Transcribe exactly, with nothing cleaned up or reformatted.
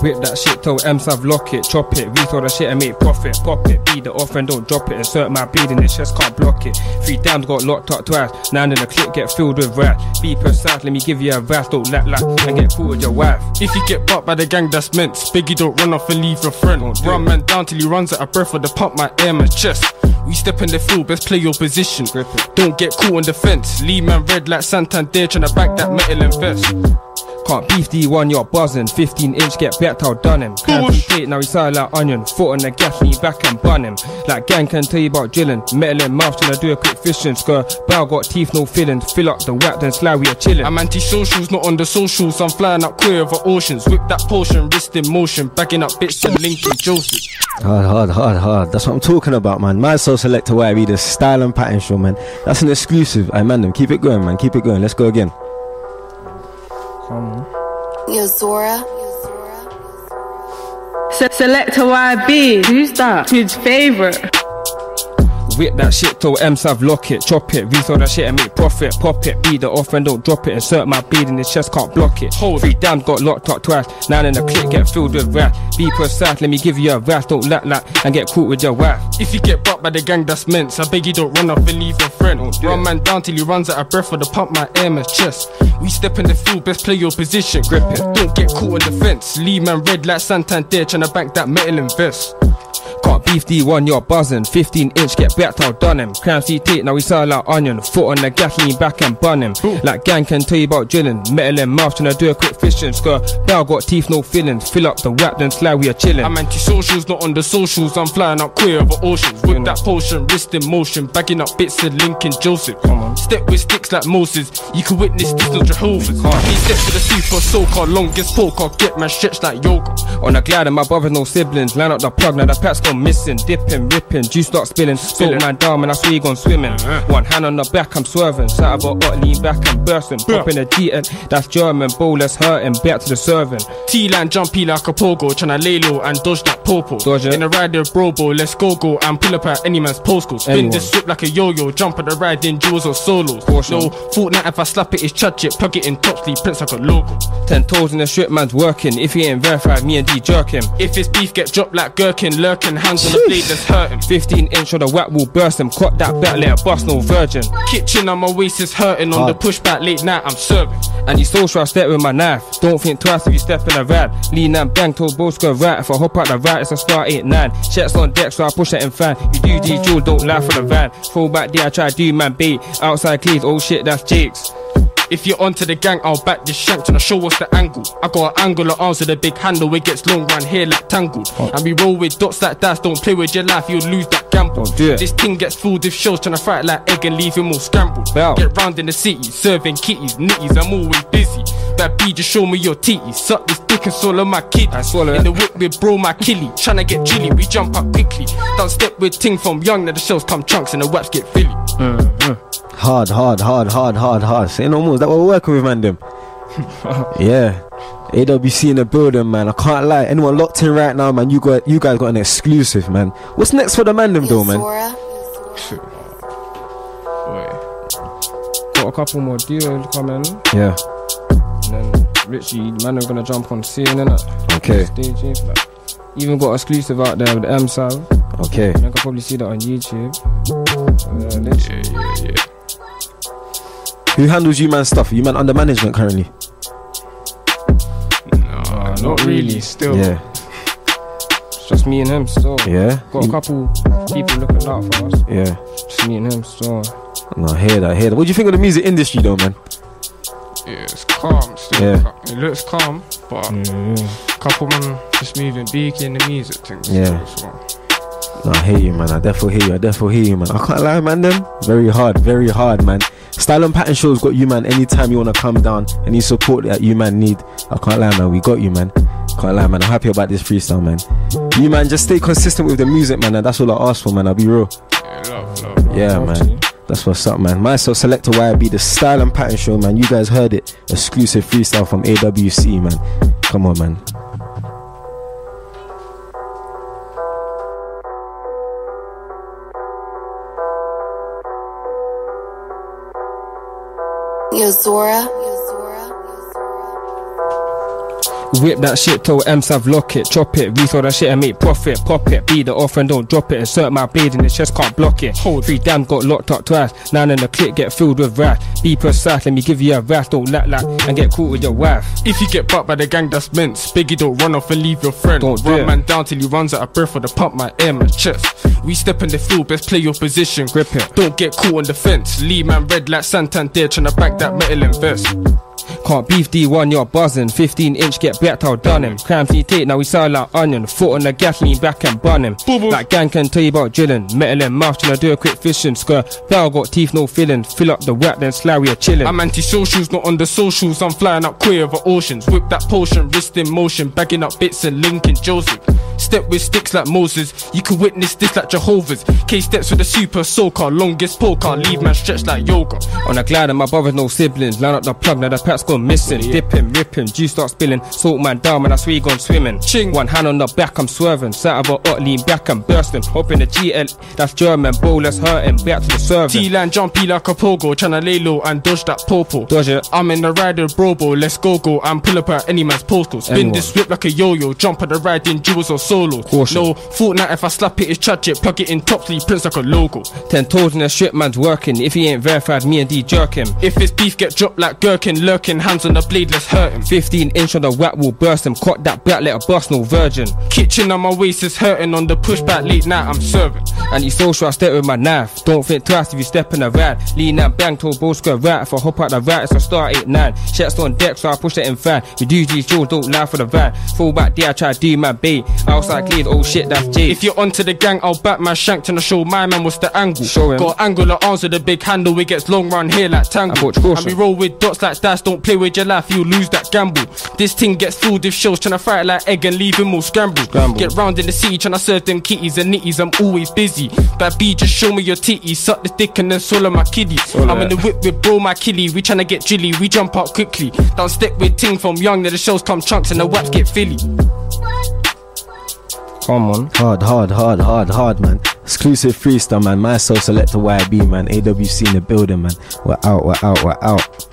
Whip that shit till M S A V lock it, chop it, retail that shit and make profit, pop it, beat it off and don't drop it, insert my bleed in the chest, can't block it, three times got locked up twice, nine in the clip get filled with rats, be precise, let me give you advice, don't lack lack, and get fooled with your wife. If you get bucked by the gang that's meant, Biggie don't run off and leave your friend, do run it. Man down till he runs out of breath or the pump my air man's chest. We step in the field, best play your position, grip it. Don't get caught on the fence, leave man red like Santander tryna back that metal and vest. Can't beef D one, you're buzzing. fifteen inch, get backed, I'll done him. Can't date, now he sound like onion. Foot on the gas, lean back and bun him. Like gang can tell you about drilling. Metal in mouth, tryna do a quick fishing. Skr, bow got teeth, no feeling. Fill up the whack, then slide, we are chilling. I'm anti-socials, not on the socials. I'm flying up queer over oceans. Whip that portion, wrist in motion. Bagging up bits and linking Joseph. Hard, hard, hard, hard. That's what I'm talking about, man. Myself, Selecta Y B, the Style and Pattern Show, man. That's an exclusive. I man them. Keep it going, man. Keep it going. Let's go again. Yozora Selecta Y B, who's that? Who's favorite? Whip that shit till M S A V lock it, chop it, resell that shit and make profit, pop it, beat it off and don't drop it, insert my bleed in his chest, can't block it. Hold. Three damn got locked up twice, nine in the clip get filled with wrath. Be precise, let me give you a wrath, don't lack lack and get caught with your wife. If you get bucked by the gang that's meant, I beg you don't run off and leave your friend. Do run it. Man down till he runs out of breath or the pump my air man's chest. We step in the field, best play your position, grip it. Don't get caught on the fence, leave man red like Santander tryna bank that metal and vest. Can't beef D one, you're buzzing. fifteen inch, get backed, I'll done him. Crime C tape, now we sound like onion. Foot on the gas, lean back and bun him. Ooh. Like gang can tell you about drilling. Metal in mouth, tryna do a quick fishing. Skr, bow got teeth, no feelings. Fill up the wrap, then slide, we are chilling. I'm anti-socials, not on the socials. I'm flying up queer over oceans. Whip that potion, wrist in motion. Bagging up bits of Lincoln Joseph. Come on. Step with sticks like Moses. You can witness this, no Jehovah's. Three steps to the super soaker. Longest poker, get man stretched like yoga. On a glider, my brother's no siblings. Line up the plug, now the pat's gone missing. Dipping, ripping, juice start spilling. Soak man down, and I swear you gone swimming. One hand on the back, I'm swerving. Shout about Ott, lean back and bursting. Popping a D and that's German. Bowlers hurting, back to the serving. T-line jumpy like a pogo. Tryna lay low and dodge that popo. Dodge it. In a ride of brobo, let's go go. And pull up at any man's postcode. Spin anyone. This strip like a yo-yo. Jump at the ride in duels or solos. Portion. No, Fortnite if I slap it, it's chudge it. Plug it in top sleeve, prints like a logo. Ten toes in the strip, man's working. If he ain't verified, me and D jerk him. If his beef get dropped like gherkin, lurking, hands on the blade that's hurting. fifteen inch on the whack will burst him. Caught that back, let it bust, no virgin. Kitchen on my waist is hurting. On oh. the pushback, late night, I'm serving. And you so sure I step with my knife. Don't think twice if you step in a rad. Lean and bang, toe both go right. If I hop out the right, it's a star eight nine. Checks on deck, so I push it in fan. You do D drill, don't lie for the van. Throw back there, I try to do man bait. Outside cleats, oh shit, that's Jake's. If you're onto the gang, I'll back this shank till I show what's the angle. I got an angle, I answer the big handle. It gets long round here like tangled. Oh. And we roll with dots like dice. Don't play with your life, you'll lose that gamble. Do it. This thing gets fooled with shows, tryna fight like egg and leave him all scrambled. Bow. Get round in the city, serving kitties, nitties. I'm always busy. Bad B, just show me your titties. Suck this dick and swallow my kid. I swallow it. In the whip with bro my killie. Tryna get chilly, we jump up quickly. Don't step with ting from young, now the shells come chunks and the waps get filly. Mm-hmm. Hard, hard, hard, hard, hard, hard. Say no more. Is that what we're working with, man, them? Yeah. A W C in the building, man. I can't lie. Anyone locked in right now, man, you got, you guys got an exclusive, man. What's next for the man, them, though, man? Wait. Got a couple more deals coming. Yeah. And then, Richie, man, they're gonna jump on scene, innit? Okay. Stages, like, even got exclusive out there with M S A V. Okay. You can probably see that on YouTube. Uh, yeah, yeah, yeah. Who handles you man's stuff? Are you man under management currently? No, uh, not really, still. Yeah. It's just me and him still. Yeah. Got a couple people looking out for us. Yeah. Just me and him still. No, I hear that, I hear that. What do you think of the music industry though, man? Yeah, it's calm still. Yeah. It looks calm, but mm. a couple man just moving big in the music things. Yeah. Still, so. No, I hear you, man. I definitely hear you. I definitely hear you, man. I can't lie, man, them. Very hard, very hard, man. Style and Pattern Show's got you, man. Anytime you want to come down, any support that you, man, need, I can't lie, man, we got you, man. Can't lie, man, I'm happy about this freestyle, man. You, man, just stay consistent with the music, man, and that's all I ask for, man. I'll be real. Yeah, love, love, love, yeah, love, man, you. That's what's up, man. Myself, Selecta Y B, the Style and Pattern Show, man. You guys heard it. Exclusive freestyle from A W C, man. Come on, man. Yozora. Whip that shit till M S A V lock it, chop it, resell that shit and make profit, pop it, be the off and don't drop it, insert my blade in his chest, can't block it. Hold three damn got locked up twice, nine in the clip get filled with wrath. Be precise, let me give you a wrath, don't lack that and get caught with your wife. If you get bucked by the gang that's meant, Biggie don't run off and leave your friend. Don't run do man down till he runs out of breath, or the pump my air my chest. We step in the field, best play your position, grip it, don't get caught on the fence. Lee man red like Santander, tryna back that metal and vest. Can't beef D one, you're buzzing. Fifteen inch get blacked, I'll done him. Crimes he take, now we sound like onion. Foot on the gas, lean back and bun him. Boo -boo. That gang can tell you about drilling. Metal in mouth, tryna do a quick fishing. Skirt, bell got teeth, no feeling. Fill up the whack, then slurry a chillin'. I'm anti-socials, not on the socials. I'm flying up queer over oceans. Whip that potion, wrist in motion. Bagging up bits and linking Joseph. Step with sticks like Moses. You can witness this like Jehovah's. K-steps with a super soaker. Longest poker, leave man stretched like yoga. On a glider, my brother's no siblings. Line up the plug, now the pack's gone missing. Dipping, ripping, juice start spilling. Salt man down, man, I swear he gone swimming. Ching. One hand on the back, I'm swerving. Sat of a up, lean back, I'm bursting. Hopping the G L, that's German. Bowler's hurting, back to the serving. T-line jumpy like a pogo. Tryna lay low and dodge that popo. Dodge it. I'm in the ride of Brobo. Let's go go and pull up at any man's postcode. Spin anyone. This whip like a yo-yo. Jump at the ride in jewels or solo. Caution. No, Fortnite, if I slap it, it's tragic. Plug it in top, so he prints like a logo. Ten toes in the strip, man's working. If he ain't verified, me and D jerk him. If his beef get dropped like gherkin, lurking, hands on the blade, let's hurt him. Fifteen inch on the whack, will burst him. Caught that back, let a bust, no virgin. Kitchen on my waist is hurting. On the pushback, late night, I'm serving. Anti-social, I step with my knife. Don't think twice if you step in a ride. Lean and bang, toe bow square right. If I hop out the right, it's a start eight nine. Checks on deck, so I push it in fan. You do these jewels, don't lie for the van. Fall back there, I try to do my bait. Outside cleared, oh shit, that's J. If you're onto the gang, I'll back my shank. Tryna show my man what's the angle. Show him. Got angle of arms with a big handle. It gets long round here like tangle. And we roll with dots like dice. Don't play with your life, you lose that gamble. This thing gets filled with shows. Tryna fight like egg and leave him all scrambled. Scramble. Get round in the city, tryna serve them kitties and nitties. I'm always busy. Bad B, just show me your titties. Suck the dick and then swallow my kiddie. Swallow I'm that. In the whip with bro my killie. We tryna get drilly, we jump out quickly. Down step with ting from young. Now the shows come chunks and the waps get filly. Come on. Hard, hard, hard, hard, hard, man. Exclusive freestyle, man. My soul, Selecta Y B, man. A W C in the building, man. We're out, we're out, we're out.